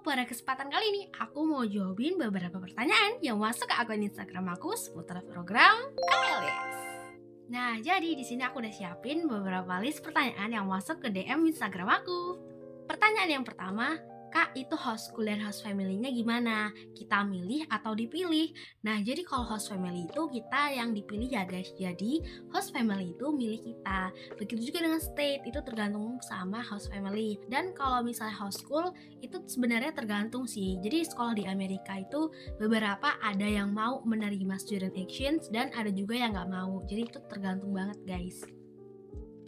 pada kesempatan kali ini aku mau jawabin beberapa pertanyaan yang masuk ke akun Instagram aku seputar program KL-YES. Nah, jadi di sini aku udah siapin beberapa list pertanyaan yang masuk ke DM Instagram aku. Pertanyaan yang pertama, Kak, itu host school dan host family-nya gimana? Kita milih atau dipilih? Nah, jadi kalau host family itu kita yang dipilih ya guys. Jadi, host family itu milih kita. Begitu juga dengan state, itu tergantung sama host family. Dan kalau misalnya host school, itu sebenarnya tergantung sih. Jadi, sekolah di Amerika itu beberapa ada yang mau menerima student actions dan ada juga yang nggak mau. Jadi, itu tergantung banget guys.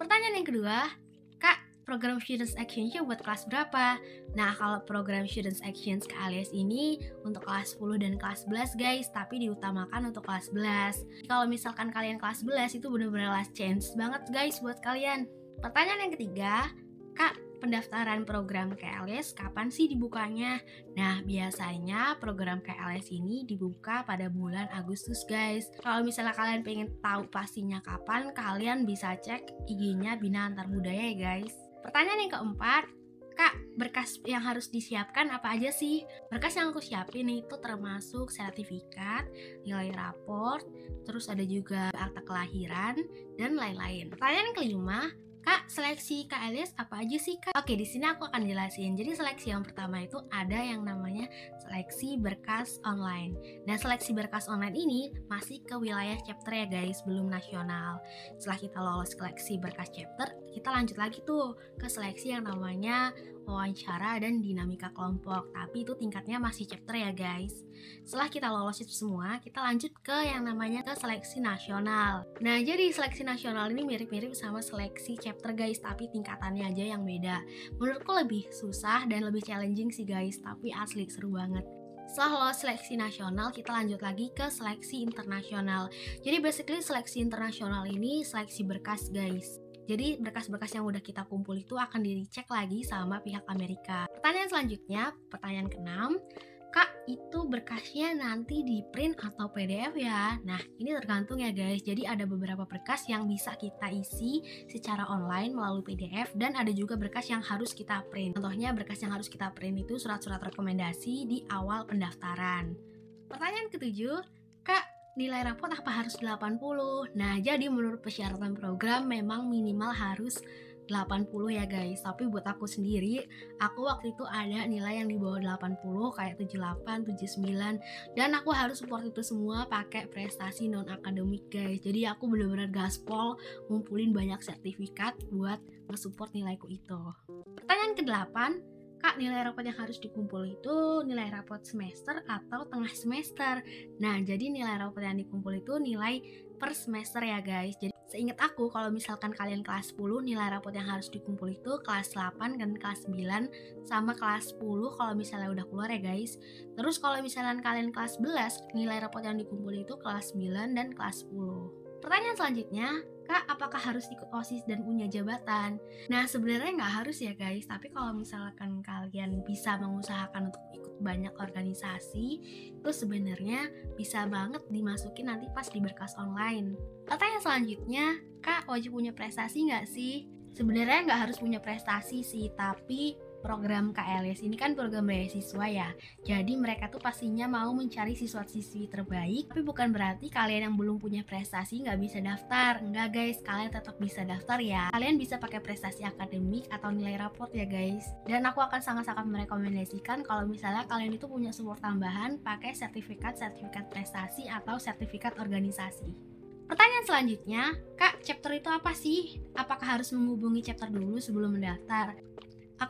Pertanyaan yang kedua, program Students Actions-nya buat kelas berapa? Nah, kalau program Students Actions KL-YES ini untuk kelas 10 dan kelas 11 guys, tapi diutamakan untuk kelas 11. Kalau misalkan kalian kelas 11 itu bener-bener last chance banget guys buat kalian. Pertanyaan yang ketiga, Kak, pendaftaran program KL-YES kapan sih dibukanya? Nah, biasanya program KL-YES ini dibuka pada bulan Agustus guys. Kalau misalnya kalian pengen tahu pastinya kapan, kalian bisa cek IG-nya Bina Antarbudaya ya guys. Pertanyaan yang keempat, Kak, berkas yang harus disiapkan apa aja sih? Berkas yang aku siapin itu termasuk sertifikat, nilai raport, terus ada juga akta kelahiran, dan lain-lain. Pertanyaan yang kelima, Kak, seleksi KL-YES apa aja sih, Kak? Oke, di sini aku akan jelasin. Jadi seleksi yang pertama itu ada yang namanya seleksi berkas online. Nah, seleksi berkas online ini masih ke wilayah chapter ya guys, belum nasional. Setelah kita lolos seleksi berkas chapter, kita lanjut lagi tuh ke seleksi yang namanya wawancara dan dinamika kelompok. Tapi itu tingkatnya masih chapter ya guys. Setelah kita lolos itu semua, kita lanjut ke yang namanya ke seleksi nasional. Nah, jadi seleksi nasional ini mirip-mirip sama seleksi chapter guys, tapi tingkatannya aja yang beda. Menurutku lebih susah dan lebih challenging sih guys, tapi asli seru banget. Setelah seleksi nasional, kita lanjut lagi ke seleksi internasional. Jadi basically seleksi internasional ini seleksi berkas guys. Jadi berkas-berkas yang udah kita kumpul itu akan dicek lagi sama pihak Amerika. Pertanyaan selanjutnya, pertanyaan keenam, Kak, itu berkasnya nanti di print atau PDF ya? Nah, ini tergantung ya guys. Jadi ada beberapa berkas yang bisa kita isi secara online melalui PDF, dan ada juga berkas yang harus kita print. Contohnya berkas yang harus kita print itu surat-surat rekomendasi di awal pendaftaran. Pertanyaan ketujuh, Kak, nilai rapot apa harus 80? Nah, jadi menurut persyaratan program memang minimal harus 80 ya guys. Tapi buat aku sendiri, aku waktu itu ada nilai yang di bawah 80 kayak 78, 79, dan aku harus support itu semua pakai prestasi non akademik guys. Jadi aku bener-bener gaspol ngumpulin banyak sertifikat buat nge-support nilaiku itu. Pertanyaan ke-8, Kak, nilai rapot yang harus dikumpul itu nilai rapot semester atau tengah semester? Nah, jadi nilai rapot yang dikumpul itu nilai per semester ya guys. Jadi seingat aku, kalau misalkan kalian kelas 10, nilai rapot yang harus dikumpul itu kelas 8 dan kelas 9 sama kelas 10 kalau misalnya udah keluar ya guys. Terus kalau misalkan kalian kelas 11, nilai rapot yang dikumpul itu kelas 9 dan kelas 10. Pertanyaan selanjutnya, Kak, apakah harus ikut OSIS dan punya jabatan? Nah, sebenarnya nggak harus ya guys, tapi kalau misalkan kalian bisa mengusahakan untuk ikut banyak organisasi, itu sebenarnya bisa banget dimasukin nanti pas di berkas online. Pertanyaan selanjutnya, Kak, wajib punya prestasi nggak sih? Sebenarnya nggak harus punya prestasi sih, tapi program KL-YES ini kan program beasiswa ya. Jadi mereka tuh pastinya mau mencari siswa-siswi terbaik. Tapi bukan berarti kalian yang belum punya prestasi nggak bisa daftar. Enggak guys, kalian tetap bisa daftar ya. Kalian bisa pakai prestasi akademik atau nilai raport ya guys. Dan aku akan sangat-sangat merekomendasikan kalau misalnya kalian itu punya support tambahan pakai sertifikat prestasi atau sertifikat organisasi. Pertanyaan selanjutnya, Kak, chapter itu apa sih? Apakah harus menghubungi chapter dulu sebelum mendaftar?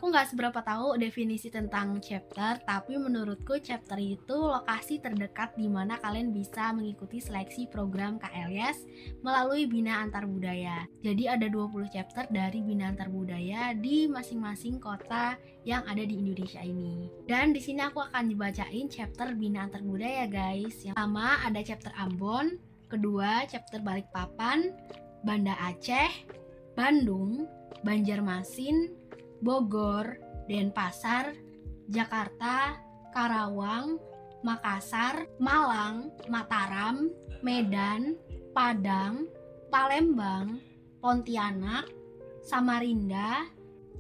Aku nggak seberapa tahu definisi tentang chapter, tapi menurutku chapter itu lokasi terdekat di mana kalian bisa mengikuti seleksi program KL-YES melalui Bina Antarbudaya. Jadi ada 20 chapter dari Bina Antarbudaya di masing-masing kota yang ada di Indonesia ini. Dan di sini aku akan dibacain chapter Bina Antarbudaya guys. Yang pertama ada chapter Ambon, kedua chapter Balikpapan, Banda Aceh, Bandung, Banjarmasin, Bogor, Denpasar, Jakarta, Karawang, Makassar, Malang, Mataram, Medan, Padang, Palembang, Pontianak, Samarinda,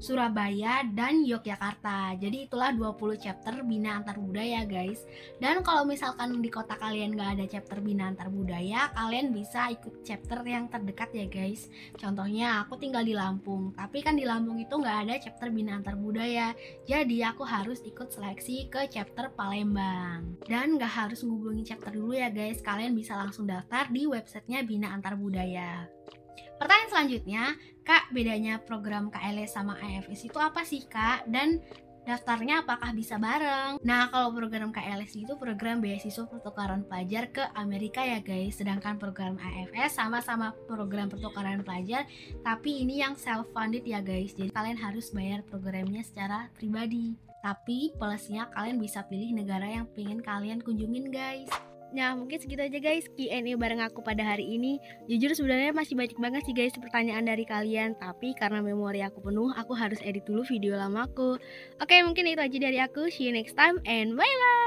Surabaya, dan Yogyakarta. Jadi itulah 20 chapter Bina Antarbudaya, guys. Dan kalau misalkan di kota kalian nggak ada chapter Bina Antarbudaya, kalian bisa ikut chapter yang terdekat ya, guys. Contohnya aku tinggal di Lampung, tapi kan di Lampung itu nggak ada chapter Bina Antarbudaya, jadi aku harus ikut seleksi ke chapter Palembang. Dan nggak harus menghubungi chapter dulu ya, guys. Kalian bisa langsung daftar di websitenya Bina Antarbudaya. Pertanyaan selanjutnya, Kak, bedanya program KL-YES sama AFS itu apa sih, Kak? Dan daftarnya apakah bisa bareng? Nah, kalau program KL-YES itu program beasiswa pertukaran pelajar ke Amerika ya, guys. Sedangkan program AFS sama-sama program pertukaran pelajar, tapi ini yang self-funded ya, guys. Jadi kalian harus bayar programnya secara pribadi. Tapi plusnya kalian bisa pilih negara yang pengen kalian kunjungin, guys. Nah, mungkin segitu aja, guys, Q&A bareng aku pada hari ini. Jujur sebenarnya masih banyak banget sih, guys, pertanyaan dari kalian. Tapi karena memori aku penuh, aku harus edit dulu video lama aku. Oke, mungkin itu aja dari aku. See you next time and bye-bye.